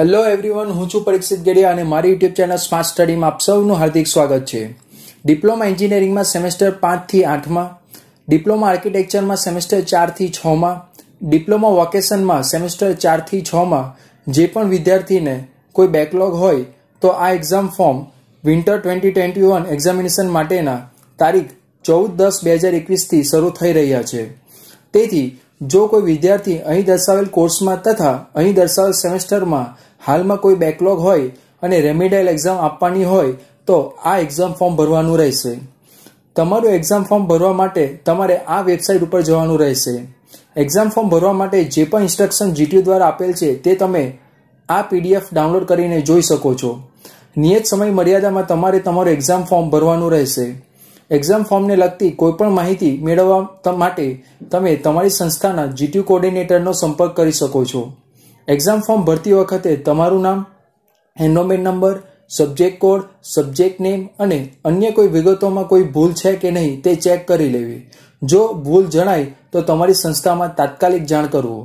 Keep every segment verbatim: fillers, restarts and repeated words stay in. Hello everyone, હું છું પરીક્ષિત ગેડિયા અને મારી યુટ્યુબ ચેનલ સ્માર્ટ સ્ટડીમાં આપ સૌનું હાર્દિક સ્વાગત છે. ડિપ્લોમા એન્જિનિયરિંગમાં સેમેસ્ટર પાંચથી આઠમાં, ડિપ્લોમા આર્કિટેક્ચરમાં સેમેસ્ટર ચારથી છમાં, ડિપ્લોમા વોકેશનમાં સેમેસ્ટર ચારથી છમાં જે પણ વિદ્યાર્થીને કોઈ બેકલોગ હોય તો આ exam form winter twenty twenty one examination માટેના તારીખ ચૌદ દસ બે હજાર એકવીસથી શરૂ થઈ રહ્યા છે. તેથી જો કોઈ વિદ્યાર્થી અહીં દર્શાવેલ કોર્સમાં તથા અહીં દર્શાવેલ સેમેસ્ટરમાં હાલમાં કોઈ બેકલોગ હોય અને રેમિડિયલ એક્ઝામ આપવાની હોય તો આ એક્ઝામ ફોર્મ ભરવાનું રહેશે. તમારું એક્ઝામ ફોર્મ ભરવા માટે તમારે આ વેબસાઇટ ઉપર જવાનું રહેશે. એક્ઝામ ફોર્મ ભરવા માટે જે પણ ઇન્સ્ટ્રક્શન જીટીયુ દ્વારા આપેલ છે તે તમે આ પીડીએફ ડાઉનલોડ કરીને જોઈ શકો છો. નિયત સમય મર્યાદામાં તમારે તમારું એક્ઝામ ફોર્મ ભરવાનું રહેશે. એક્ઝામ ફોર્મને લગતી કોઈપણ માહિતી મેળવવા માટે તમે તમારી સંસ્થાના જીટીયુ કોઓર્ડિનેટરનો સંપર્ક કરી શકો છો. એક્ઝામ ફોર્મ ભરતી વખતે તમારું નામ, enrolment number, subject code, subject name અને અન્ય કોઈ વિગતોમાં કોઈ ભૂલ છે કે નહીં તે ચેક કરી લેવી. જો ભૂલ જણાય તો તમારી સંસ્થામાં તાત્કાલિક જાણ કરવો.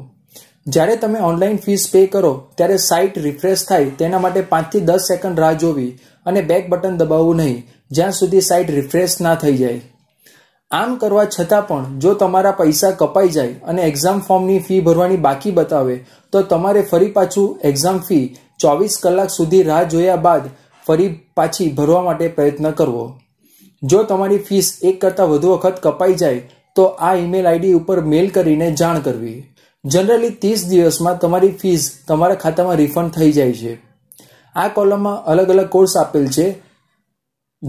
જ્યારે તમે ઓનલાઈન ફીસ પે કરો ત્યારે સાઇટ રિફ્રેશ થાય તેના માટે પાંચથી દસ સેકન્ડ રાહ જોવી અને બેક બટન દબાવવું નહીં જ્યાં સુધી સાઇટ રિફ્રેશ ના થઈ જાય. આમ કરવા છતાં પણ જો તમારા પૈસા કપાઈ જાય અને એક્ઝામ ફોર્મની ફી ભરવાની બાકી બતાવે તો તમારે ફરી પાછું એક્ઝામ ફી ચોવીસ કલાક સુધી રાહ જોયા બાદ ફરી પાછી ભરવા માટે પ્રયત્ન કરવો. જો તમારી ફીસ એક કરતાં વધુ વખત કપાઈ જાય તો આ ઈમેલ આઈડી ઉપર મેલ કરીને જાણ કરવી. જનરલી ત્રીસ દિવસમાં તમારી ફીસ તમારા ખાતામાં રિફંડ થઈ જાય છે. આ કોલમમાં અલગ અલગ કોર્સ આપેલ છે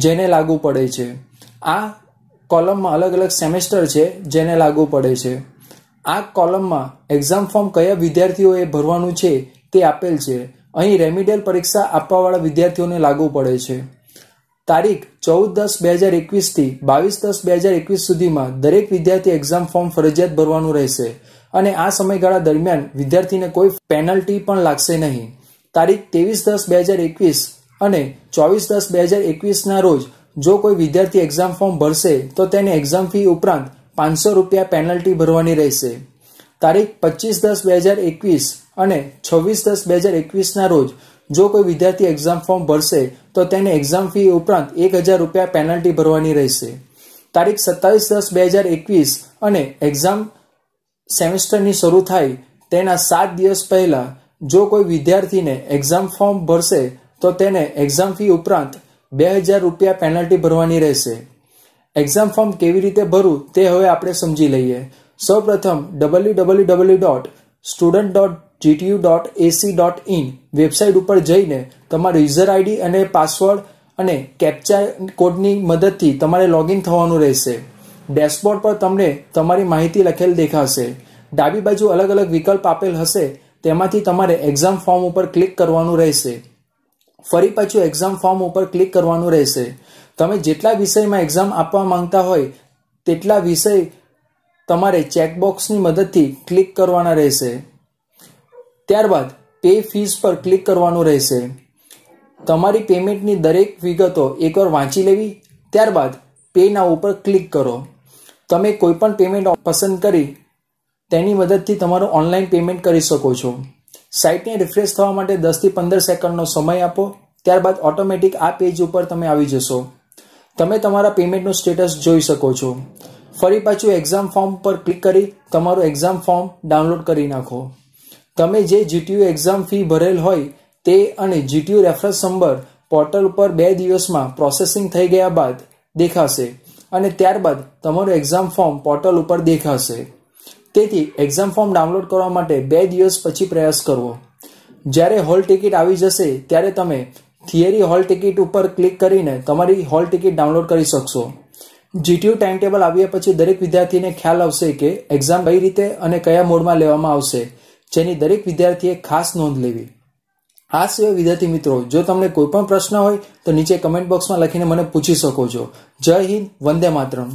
જેને લાગુ પડે છે. આ કોલમમાં અલગ અલગ સેમેસ્ટર છે જેને લાગુ પડે છે. આ કોલમમાં એક્ઝામ ફોર્મ કયા વિદ્યાર્થીઓએ ભરવાનું છે તે આપેલ છે. અહીં રેમિડિયલ પરીક્ષા આપવાવાળા વિદ્યાર્થીઓને લાગુ પડે છે. તારીખ ચૌદ દસ બે હજાર એકવીસથી બાવીસ દસ બે હજાર એકવીસ સુધીમાં દરેક વિદ્યાર્થી એક્ઝામ ફોર્મ ફરજિયાત ભરવાનું રહેશે અને આ સમયગાળા દરમિયાન વિદ્યાર્થીને કોઈ પેનલ્ટી પણ લાગશે નહીં. તારીખ ત્રેવીસ દસ બે હજાર એકવીસ અને ચોવીસ દસ બે હજાર એકવીસના રોજ જો કોઈ વિદ્યાર્થી એક્ઝામ ફોર્મ ભરશે તો તેને એક્ઝામ ફી ઉપરાંત પાંચસો રૂપિયા પેનલ્ટી ભરવાની રહેશે. તારીખ પચીસ દસ બે હજાર એકવીસ અને છવ્વીસ દસ બે હજાર એકવીસના રોજ જો કોઈ વિદ્યાર્થી એક્ઝામ ફોર્મ ભરશે તો તેને એક્ઝામ ફી ઉપરાંત એક હજાર રૂપિયા પેનલ્ટી ભરવાની રહેશે. તારીખ સત્તાવીસ દસ બે હજાર એકવીસ અને એક્ઝામ સેમેસ્ટરની શરૂ થાય તેના સાત દિવસ પહેલાં જો કોઈ વિદ્યાર્થીને એક્ઝામ ફોર્મ ભરશે તો તેને એક્ઝામ ફી ઉપરાંત બે હજાર રૂપિયા પેનલ્ટી ભરવાની રહેશે. એક્ઝામ ફોર્મ કેવી રીતે ભરવું તે હવે આપણે સમજી લઈએ. સૌ પ્રથમ W W W dot student dot G T U dot A C dot in website ઉપર જઈને તમારો યુઝર આઈડી અને પાસવર્ડ અને કેપ્ચા કોડની મદદથી તમારે લોગિન થવાનું રહેશે. ડેશબોર્ડ પર તમને તમારી માહિતી લખેલ દેખાશે. ડાબી બાજુ અલગ અલગ વિકલ્પ આપેલ હશે તેમાંથી તમારે એક્ઝામ ફોર્મ ઉપર ક્લિક કરવાનું રહેશે. ફરી પાછું એક્ઝામ ફોર્મ ઉપર ક્લિક કરવાનું રહેશે. તમે જેટલા વિષયમાં એક્ઝામ આપવા માંગતા હોય તેટલા વિષય તમારે ચેકબોક્સની મદદથી ક્લિક કરવાના રહેશે. ત્યારબાદ પે ફીસ પર ક્લિક કરવાનું રહેશે. તમારી પેમેન્ટની દરેક વિગતો એકવાર વાંચી લેવી, ત્યારબાદ પે નાઉ ઉપર ક્લિક કરો. તમે કોઈપણ પેમેન્ટ પસંદ કરી તેની મદદથી તમારું ઓનલાઈન પેમેન્ટ કરી શકો છો. સાઇટને રિફ્રેશ થવા માટે દસથી પંદર સેકન્ડનો સમય આપો, ત્યારબાદ ઓટોમેટિક આ પેજ ઉપર તમે આવી જશો. તમે તમારા પેમેન્ટનું સ્ટેટસ જોઈ શકો છો. ફરી પાછું એક્ઝામ ફોર્મ પર ક્લિક કરી તમારું એક્ઝામ ફોર્મ ડાઉનલોડ કરી નાખો. તમે જે જીટીયુ એક્ઝામ ફી ભરેલ હોય તે અને જીટીયુ રેફરન્સ નંબર પોર્ટલ ઉપર બે દિવસમાં પ્રોસેસિંગ થઈ ગયા બાદ દેખાશે અને ત્યારબાદ તમારું એક્ઝામ ફોર્મ પોર્ટલ ઉપર દેખાશે. તેથી એક્ઝામ ફોર્મ ડાઉનલોડ કરવા માટે બે દિવસ પછી પ્રયાસ કરવો. જ્યારે હોલ ટિકિટ આવી જશે ત્યારે તમે થિયરી હોલ ટિકિટ ઉપર ક્લિક કરીને તમારી હોલ ટિકિટ ડાઉનલોડ કરી શકશો. જીટીયુ ટાઈમ ટેબલ આવ્યા પછી દરેક વિદ્યાર્થીને ખ્યાલ આવશે કે એક્ઝામ કઈ રીતે અને કયા મોડમાં લેવામાં આવશે, જેની દરેક વિદ્યાર્થીએ ખાસ નોંધ લેવી. આ સિવાય વિદ્યાર્થી મિત્રો, જો તમને કોઈ પણ પ્રશ્ન હોય તો નીચે કમેન્ટ બોક્સમાં લખીને મને પૂછી શકો છો. જય હિન્દ, વંદે માતરમ.